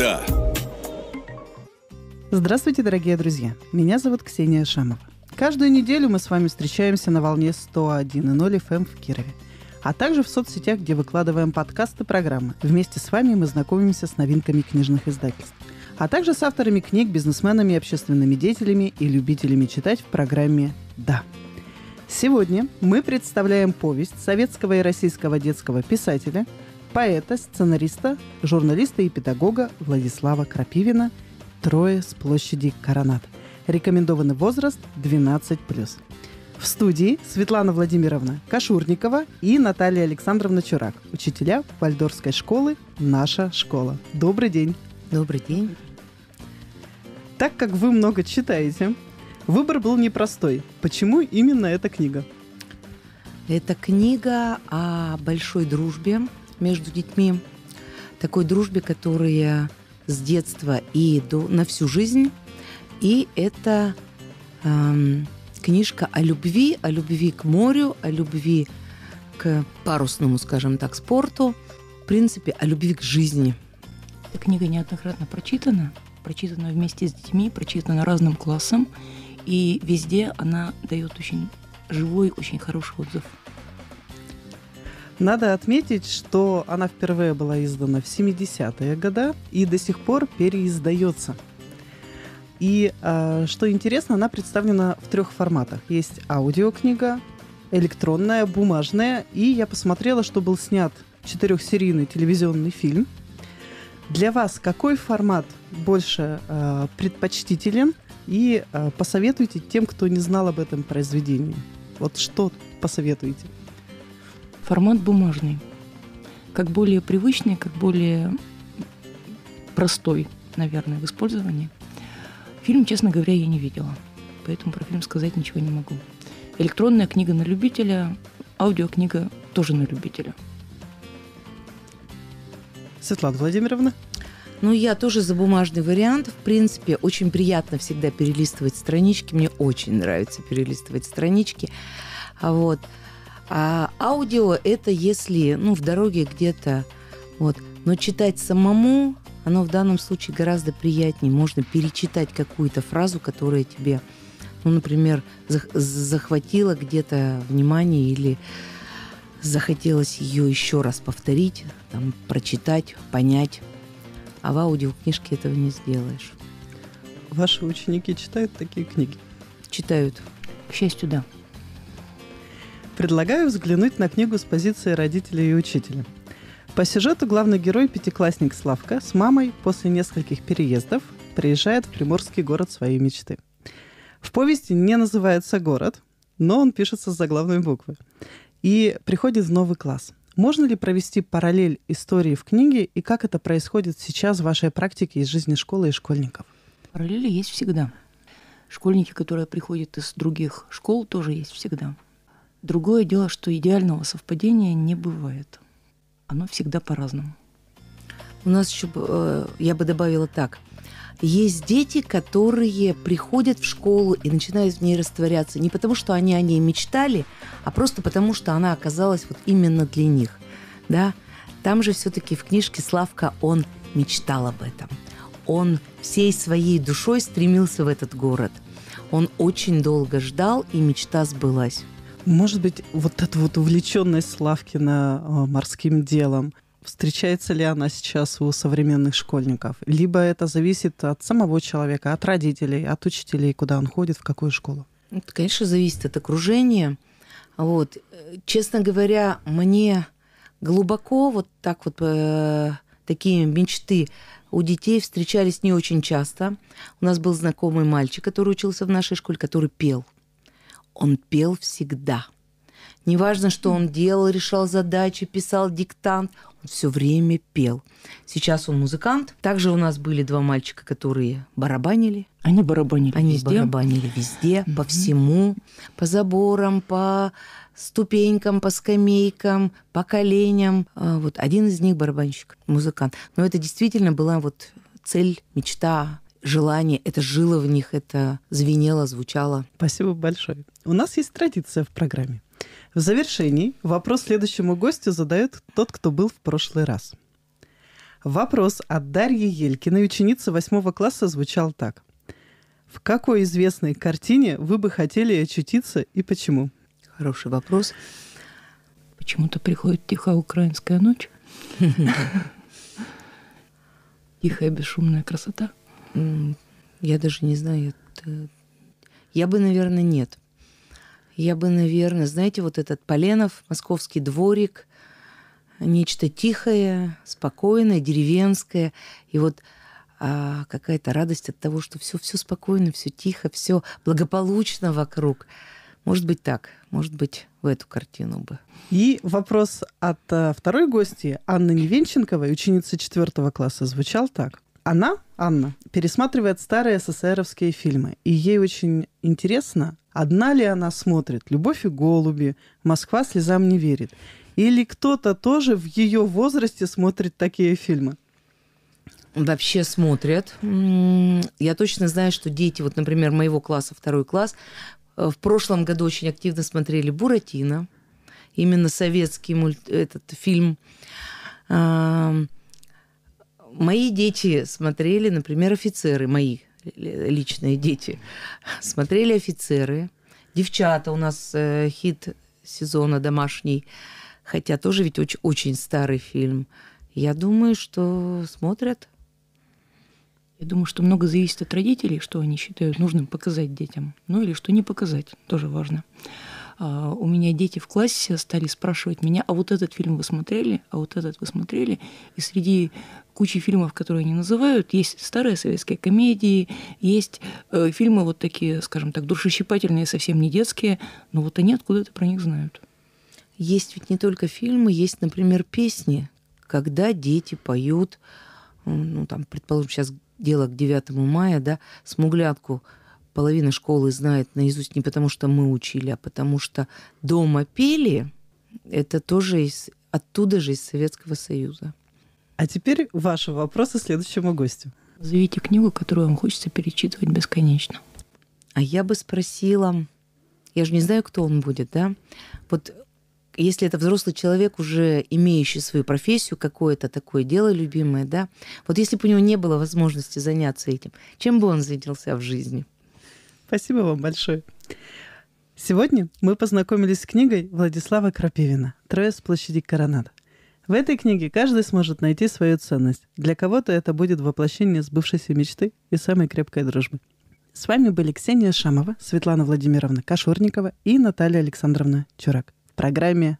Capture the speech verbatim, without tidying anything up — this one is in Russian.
ДА. Здравствуйте, дорогие друзья. Меня зовут Ксения Шамова. Каждую неделю мы с вами встречаемся на волне сто один и ноль эф эм в Кирове, а также в соцсетях, где выкладываем подкасты и программы. Вместе с вами мы знакомимся с новинками книжных издательств, а также с авторами книг, бизнесменами, общественными деятелями и любителями читать в программе «ДА». Сегодня мы представляем повесть советского и российского детского писателя, поэта, сценариста, журналиста и педагога Владислава Крапивина «Трое с площади Карронад». Рекомендованный возраст двенадцать плюс. В студии Светлана Владимировна Кошурникова и Наталья Александровна Чурак, учителя Вальдорфской школы «Наша школа». Добрый день. Добрый день. Так как вы много читаете, выбор был непростой. Почему именно эта книга? Это книга о большой дружбе между детьми. Такой дружбе, которая с детства и до, на всю жизнь. И это эм, книжка о любви, о любви к морю, о любви к парусному, скажем так, спорту, в принципе, о любви к жизни. Эта книга неоднократно прочитана, прочитана вместе с детьми, прочитана разным классом, и везде она дает очень живой, очень хороший отзыв. Надо отметить, что она впервые была издана в семидесятые годы и до сих пор переиздается. И, что интересно, она представлена в трех форматах. Есть аудиокнига, электронная, бумажная. И я посмотрела, что был снят четырехсерийный телевизионный фильм. Для вас какой формат больше предпочтителен? И посоветуйте тем, кто не знал об этом произведении. Вот что посоветуете? Формат бумажный. Как более привычный, как более простой, наверное, в использовании. Фильм, честно говоря, я не видела, поэтому про фильм сказать ничего не могу. Электронная книга на любителя, аудиокнига тоже на любителя. Светлана Владимировна? Ну, я тоже за бумажный вариант. В принципе, очень приятно всегда перелистывать странички. Мне очень нравится перелистывать странички. Вот. А аудио – это если, ну, в дороге где-то, вот. Но читать самому... Оно в данном случае гораздо приятнее. Можно перечитать какую-то фразу, которая тебе, ну, например, захватила где-то внимание или захотелось ее еще раз повторить, там, прочитать, понять. А в аудиокнижке этого не сделаешь. Ваши ученики читают такие книги? Читают. К счастью, да. Предлагаю взглянуть на книгу с позиции родителей и учителя. По сюжету главный герой, пятиклассник Славка, с мамой после нескольких переездов приезжает в приморский город своей мечты. В повести не называется город, но он пишется с заглавной буквы. И приходит в новый класс. Можно ли провести параллель истории в книге и как это происходит сейчас в вашей практике из жизни школы и школьников? Параллели есть всегда. Школьники, которые приходят из других школ, тоже есть всегда. Другое дело, что идеального совпадения не бывает. Оно всегда по-разному. У нас еще, я бы добавила так, есть дети, которые приходят в школу и начинают в ней растворяться не потому, что они о ней мечтали, а просто потому, что она оказалась вот именно для них. Да? Там же все-таки в книжке Славка, он мечтал об этом. Он всей своей душой стремился в этот город. Он очень долго ждал, и мечта сбылась. Может быть, вот эта вот увлеченность Славкина морским делом, встречается ли она сейчас у современных школьников? Либо это зависит от самого человека, от родителей, от учителей, куда он ходит, в какую школу? Это, конечно, зависит от окружения. Вот. Честно говоря, мне глубоко вот так вот э, такие мечты у детей встречались не очень часто. У нас был знакомый мальчик, который учился в нашей школе, который пел. Он пел всегда. Неважно, что он делал, решал задачи, писал диктант, он все время пел. Сейчас он музыкант. Также у нас были два мальчика, которые барабанили. Они барабанили Они везде. барабанили везде, mm-hmm. по всему, по заборам, по ступенькам, по скамейкам, по коленям. Вот один из них барабанщик, музыкант. Но это действительно была вот цель, мечта. Желание, это жило в них, это звенело, звучало. Спасибо большое. У нас есть традиция в программе. В завершении вопрос следующему гостю задает тот, кто был в прошлый раз. Вопрос от Дарьи Елькиной, ученицы восьмого класса, звучал так. В какой известной картине вы бы хотели очутиться и почему? Хороший вопрос. Почему-то приходит «Тихая украинская ночь». «Тихая бесшумная красота». Я даже не знаю. Я бы, наверное, нет. Я бы, наверное, знаете, вот этот Поленов, «Московский дворик», нечто тихое, спокойное, деревенское. И вот а, какая-то радость от того, что все, все спокойно, все тихо, все благополучно вокруг. Может быть, так. Может быть, в эту картину бы. И вопрос от а, второй гости Анны Невенченковой, ученицы четвертого класса, звучал так. Она, Анна, пересматривает старые эс эс эровские фильмы. И ей очень интересно, одна ли она смотрит «Любовь и голуби», «Москва слезам не верит». Или кто-то тоже в ее возрасте смотрит такие фильмы? Вообще смотрят. Я точно знаю, что дети, вот, например, моего класса, второй класс, в прошлом году очень активно смотрели «Буратино», именно советский мульт... этот фильм. Мои дети смотрели, например, «Офицеры», мои личные дети. Смотрели «Офицеры». «Девчата» у нас хит сезона домашний. Хотя тоже ведь очень, очень старый фильм. Я думаю, что смотрят. Я думаю, что много зависит от родителей, что они считают нужным показать детям. Ну или что не показать, тоже важно. А, у меня дети в классе стали спрашивать меня, а вот этот фильм вы смотрели, а вот этот вы смотрели. И среди кучи фильмов, которые они называют, есть старые советские комедии, есть э, фильмы вот такие, скажем так, душещипательные, совсем не детские, но вот они откуда-то про них знают. Есть ведь не только фильмы, есть, например, песни, когда дети поют, ну, там, предположим, сейчас дело к девятому мая, да, «Смуглянку» половина школы знает наизусть не потому, что мы учили, а потому что «Дома пили» — это тоже из, оттуда же, из Советского Союза. А теперь ваши вопросы следующему гостю. Назовите книгу, которую вам хочется перечитывать бесконечно. А я бы спросила... Я же не знаю, кто он будет, да? Вот... Если это взрослый человек, уже имеющий свою профессию, какое-то такое дело любимое, да, вот если бы у него не было возможности заняться этим, чем бы он занялся в жизни? Спасибо вам большое. Сегодня мы познакомились с книгой Владислава Крапивина «Трое с площади Карронад». В этой книге каждый сможет найти свою ценность. Для кого-то это будет воплощение сбывшейся мечты и самой крепкой дружбы. С вами были Ксения Шамова, Светлана Владимировна Кошурникова и Наталья Александровна Чурак. В программе